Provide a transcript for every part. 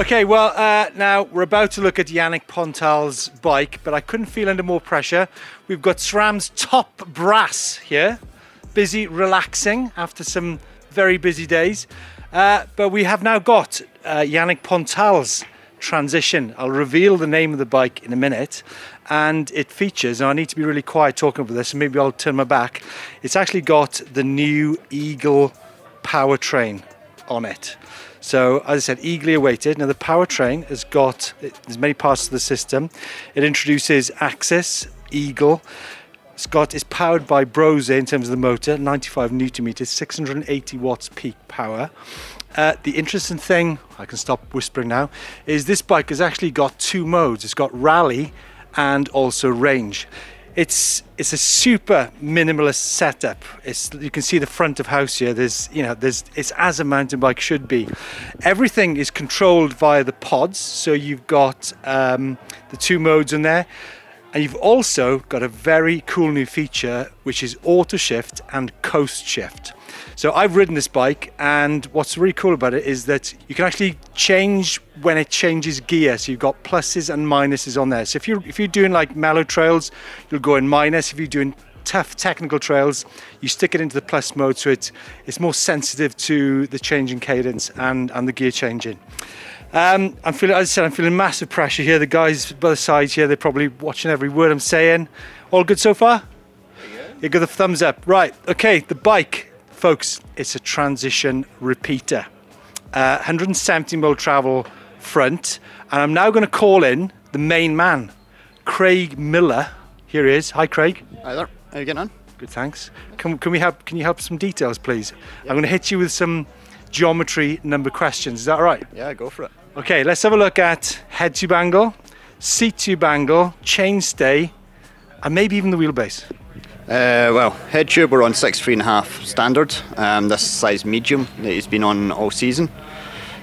Okay, well, now we're about to look at Yannick Pontal's bike, but I couldn't feel under more pressure. We've got SRAM's top brass here, busy relaxing after some very busy days. But we have now got Yannick Pontal's Transition. I'll reveal the name of the bike in a minute, and it features, and I need to be really quiet talking about this, and maybe I'll turn my back. It's actually got the new Eagle powertrain on it. So as I said, eagerly awaited. Now the powertrain has got, there's many parts of the system. It introduces Axis, Eagle. It's powered by Brose in terms of the motor, 95 newton meters, 680 watts peak power. The interesting thing, I can stop whispering now, is this bike has actually got two modes. It's got rally and also range. It's a super minimalist setup. You can see the front of house here. It's as a mountain bike should be. Everything is controlled via the pods. So you've got the two modes in there. And you've also got a very cool new feature, which is auto shift and coast shift. So I've ridden this bike, and what's really cool about it is that you can actually change when it changes gear. So you've got pluses and minuses on there. So if you're doing like mellow trails, you'll go in minus. If you're doing tough technical trails, you stick it into the plus mode, so it's more sensitive to the change in cadence and the gear changing. I'm feeling massive pressure here. The guys by the sides here, they're probably watching every word I'm saying. All good so far? You got the thumbs up. Right, okay, the bike, folks, it's a Transition Repeater. 170mm travel front, and I'm now gonna call in the main man, Craig Miller. Here he is. Hi, Craig. Hi there, how you getting on? Good, thanks. Can you help some details, please? Yep. I'm gonna hit you with some geometry number questions, is that all right? Yeah, go for it. Okay, let's have a look at head tube angle, seat tube angle, chainstay, and maybe even the wheelbase. Well, head tube, we're on 6.3.5 standard. This size medium, it's been on all season.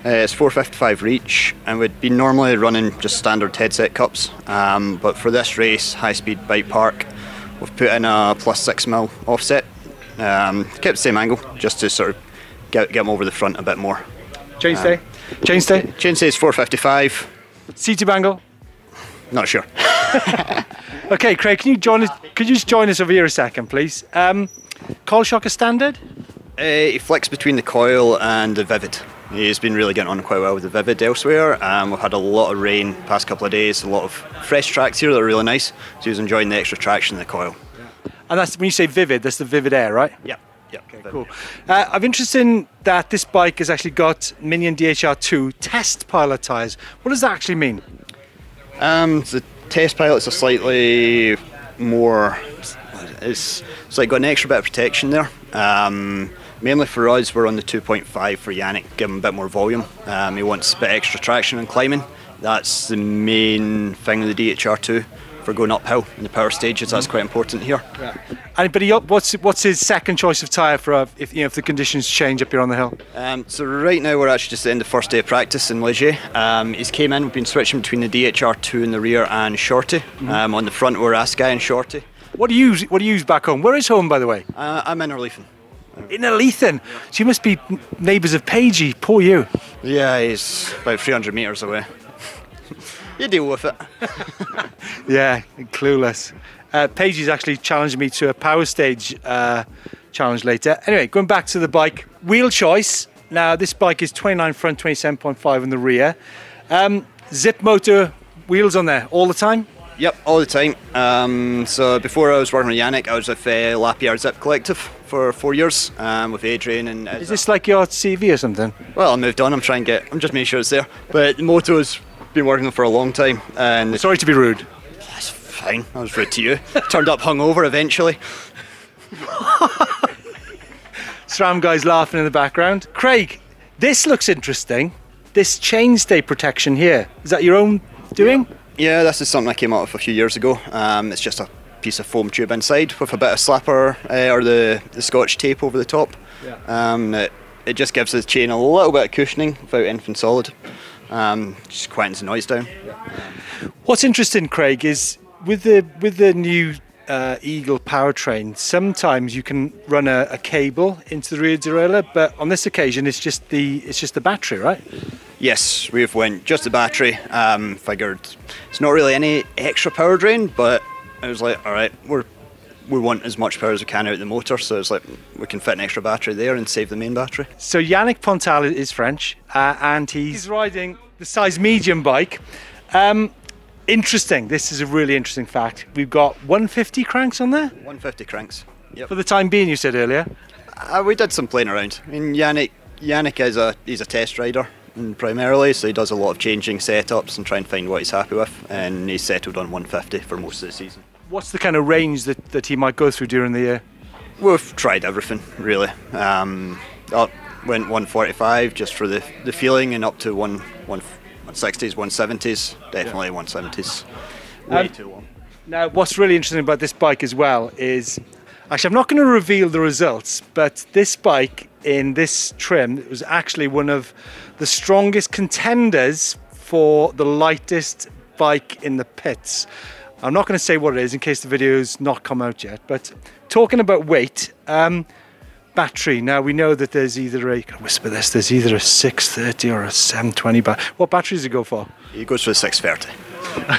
It's 455 reach, and we'd be normally running just standard headset cups, but for this race, high speed bike park, we've put in a +6mm offset. Kept the same angle, just to sort of get them over the front a bit more. Chainstay? Chainstay is 455. Seat tube angle? Not sure. Okay, Craig, could you just join us over here a second, please? Coil shock is standard? It flicks between the coil and the Vivid. He's been really getting on quite well with the Vivid elsewhere. We've had a lot of rain the past couple of days, a lot of fresh tracks here that are really nice, so he was enjoying the extra traction in the coil. Yeah. And that's, when you say Vivid, that's the Vivid Air, right? Yeah. Yeah, okay, cool. I'm interested in that this bike has actually got Minion DHR2 test pilot tyres. What does that actually mean? The test pilots are slightly more, it's like got an extra bit of protection there. Mainly for us, we're on the 2.5 for Yannick, give him a bit more volume. He wants a bit extra traction and climbing. That's the main thing with the DHR2. For going uphill in the power stages, that's quite important here. Yeah. And but what's his second choice of tyre for if the conditions change up here on the hill? So right now we're actually just in the first day of practice in Ligier. He's came in. We've been switching between the DHR2 in the rear and Shorty. On the front we're Askai and Shorty. What do you use back home? Where is home, by the way? I'm in Erlethen. In Erlethen, yeah. So you must be neighbours of Pagey. Poor you. Yeah, he's about 300 metres away. You deal with it. Yeah, clueless. Pagey's actually challenged me to a power stage challenge later. Anyway, going back to the bike. Wheel choice. Now, this bike is 29 front, 27.5 in the rear. Zip motor wheels on there all the time? Yep, all the time. So before I was working with Yannick, I was with Lapierre Zip Collective for 4 years with Adrian and... Is this like your CV or something? Well, I moved on. I'm just making sure it's there. But the motor's been working for a long time, and sorry to be rude. That's fine. I was rude to you. Turned up hungover eventually. SRAM guy's laughing in the background. Craig, this looks interesting. This chainstay protection here, is that your own doing? Yeah, this is something I came up with a few years ago. It's just a piece of foam tube inside with a bit of slapper or the Scotch tape over the top. Yeah. It just gives the chain a little bit of cushioning without anything solid. Just quietens the noise down. What's interesting, Craig, is with the new Eagle powertrain, sometimes you can run a cable into the rear derailleur, but on this occasion it's just the battery, right? Yes, we've went just the battery. Figured it's not really any extra power drain, but I was like, all right, we want as much power as we can out of the motor, so it's like we can fit an extra battery there and save the main battery. So Yannick Pontal is French, and he's riding the size medium bike. Interesting. This is a really interesting fact. We've got 150 cranks on there. 150 cranks. Yep. For the time being, you said earlier. We did some playing around. I mean, Yannick is he's a test rider, and primarily, so he does a lot of changing setups and try and find what he's happy with, and he's settled on 150 for most of the season. What's the kind of range that he might go through during the year? We've tried everything, really. Up went 145 just for the feeling, and up to 160s, 170s, definitely 170s. Way too long. Now, what's really interesting about this bike as well is, actually, I'm not going to reveal the results, but this bike in this trim, it was actually one of the strongest contenders for the lightest bike in the pits. I'm not going to say what it is in case the video's not come out yet, but talking about weight, battery. Now we know that there's either a 630 or a 720 battery. What battery does it go for? It goes for the 630.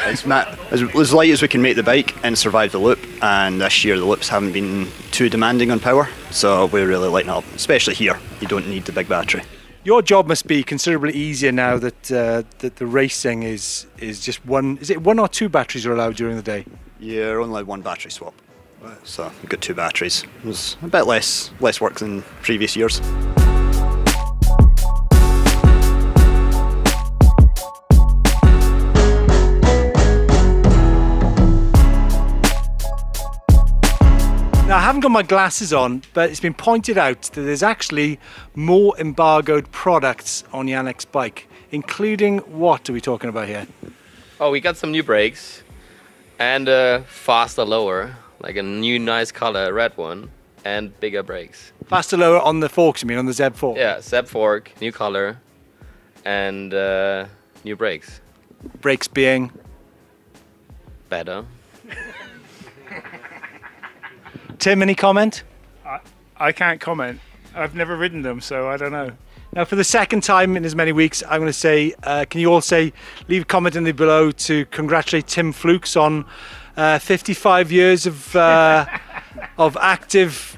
It's as light as we can make the bike and survive the loop, and this year the loops haven't been too demanding on power, so we're really lighting up, especially here. You don't need the big battery. Your job must be considerably easier now that the racing is just one. Is it one or two batteries are allowed during the day? Yeah, only one battery swap. Right. So we've got two batteries. It was a bit less work than previous years. Now, I haven't got my glasses on, but it's been pointed out that there's actually more embargoed products on Yannick's bike, including what are we talking about here? Oh, we got some new brakes and a faster lower, like a new nice color, red one, and bigger brakes. Faster lower on the forks, you mean, on the Zeb fork? Yeah, Zeb fork, new color, and new brakes. Brakes being? Better. Tim, any comment? I can't comment. I've never ridden them, so I don't know. Now, for the second time in as many weeks, I'm going to say, can you all say, leave a comment in the below to congratulate Tim Flukes on 55 years of active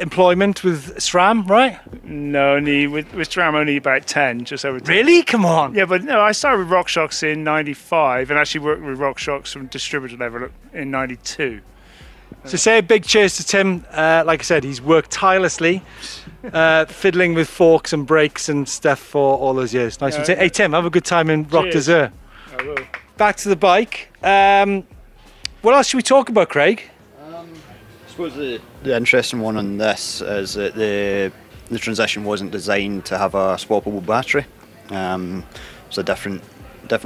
employment with SRAM, right? No, only with SRAM only about 10, just over 10. Really? Come on. Yeah, but no, I started with RockShox in 95 and actually worked with RockShox from distributor level in 92. So say a big cheers to Tim. Like I said, he's worked tirelessly, fiddling with forks and brakes and stuff for all those years. Nice one. Hey Tim, have a good time in Rock Desert. I will. Back to the bike. What else should we talk about, Craig? I suppose the interesting one on this is that the Transition wasn't designed to have a swappable battery. It's a different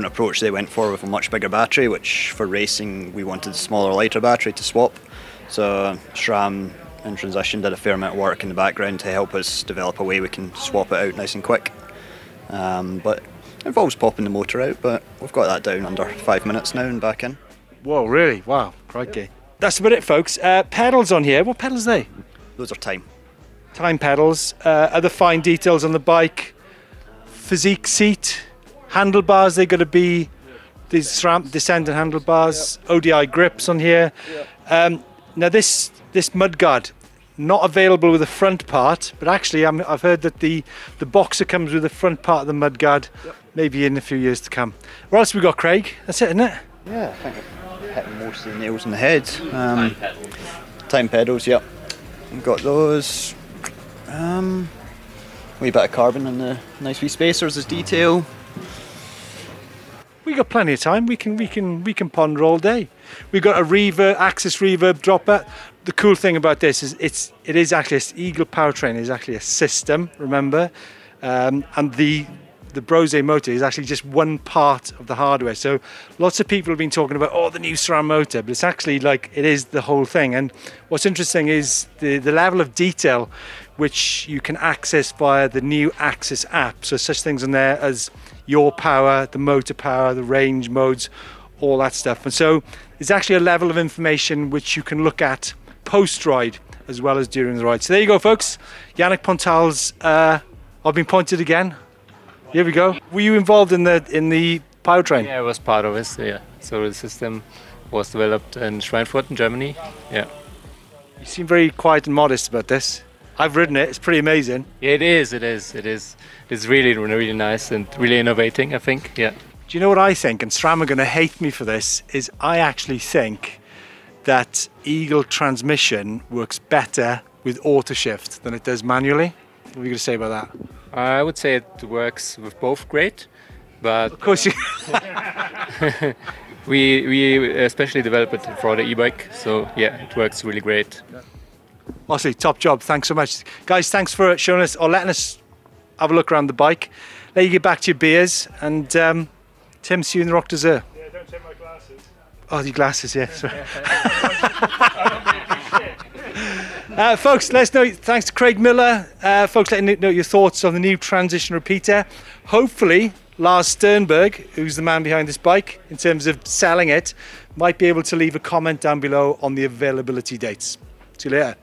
approach they went for with a much bigger battery, which for racing we wanted a smaller, lighter battery to swap. So SRAM and Transition did a fair amount of work in the background to help us develop a way we can swap it out nice and quick. But it involves popping the motor out, but we've got that down under 5 minutes now and back in. Whoa, really? Wow, crikey. Yep. That's about it, folks. Pedals on here, what pedals are they? Those are Time. Time pedals, other fine details on the bike, Fizik seat, handlebars, they're going to be these SRAM Descendant handlebars, yep. ODI grips on here. Yep. Now this mudguard, not available with the front part, but actually I've heard that the BoXXer comes with the front part of the mudguard, yep. Maybe in a few years to come. What else have we got, Craig? That's it, isn't it? Yeah, I think I've hit most of the nails on the head. Time pedals, yep. We've got those. Wee bit of carbon and the nice wee spacers as detail. We've got plenty of time. We can ponder all day. We've got a reverb, Axis reverb dropper. The cool thing about this is it is actually this Eagle PowerTrain is actually a system. Remember, and the Brose motor is actually just one part of the hardware. So lots of people have been talking about the new SRAM motor, but it's actually it is the whole thing. And what's interesting is the level of detail which you can access via the new Axis app. So such things in there as your power, the motor power, the range modes, all that stuff. And so there's actually a level of information which you can look at post-ride as well as during the ride. So there you go, folks. Yannick Pontal's, I've been pointed again. Here we go. Were you involved in the PowerTrain? Yeah, I was part of it. Yeah. So the system was developed in Schweinfurt in Germany. Yeah. You seem very quiet and modest about this. I've ridden it. It's pretty amazing. Yeah, it is. It is. It is. It's really, really nice and really innovating, I think. Yeah. Do you know what I think? And SRAM are going to hate me for this. Is I actually think that Eagle transmission works better with auto shift than it does manually. What are you going to say about that? I would say it works with both great, but of course you. We especially developed it for the e-bike, so yeah, it works really great. Honestly, top job. Thanks so much, guys. Thanks for showing us or letting us have a look around the bike. Let you get back to your beers, and Tim, see you in the Rock Desert. Yeah, don't take my glasses. Oh, your glasses, yeah. Sorry. Folks, let us know. Thanks to Craig Miller. Folks, let us know your thoughts on the new Transition repeater. Hopefully, Lars Sternberg, who's the man behind this bike in terms of selling it, might be able to leave a comment down below on the availability dates. See you later.